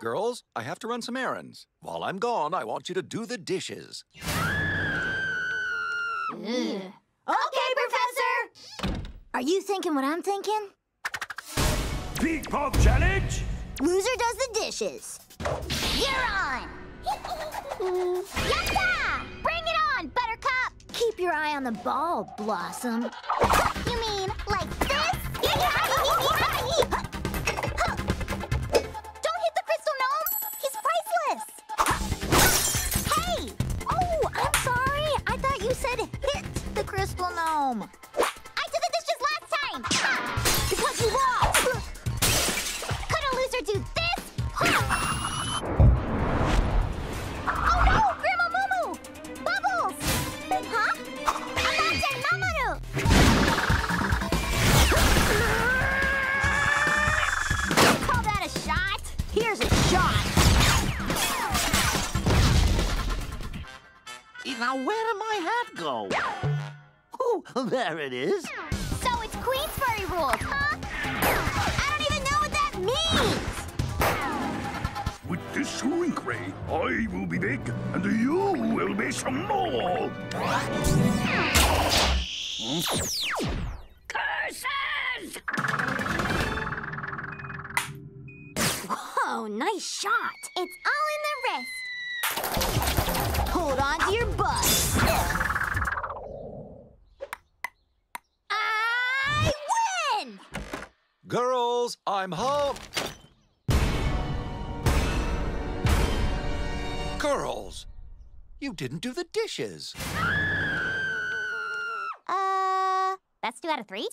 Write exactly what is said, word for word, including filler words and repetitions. Girls, I have to run some errands. While I'm gone, I want you to do the dishes. Mm. Okay, Professor! Are you thinking what I'm thinking? Big Pop Challenge! Loser does the dishes. You're on! Yata! Bring it on, Buttercup! Keep your eye on the ball, Blossom. You mean like this? Don't hit the crystal gnome! He's priceless! Hey! Oh, I'm sorry. I thought you said hit the crystal gnome. I did the dishes last time! Because you lost! Could a loser do this? Oh no! Grandma Mumu! Bubbles! Huh? Imagine Mamoru! Call that a shot? Here's a shot. Now where did my hat go? Oh, there it is. So it's Queensbury rules, huh? I don't even know what that means. With this sewing tray, I will be big and you will be small. Curses! Whoa, nice shot. It's all in the wrist. Hold on to your butt. I win! Girls, I'm home. Girls, you didn't do the dishes. Uh, that's two out of three.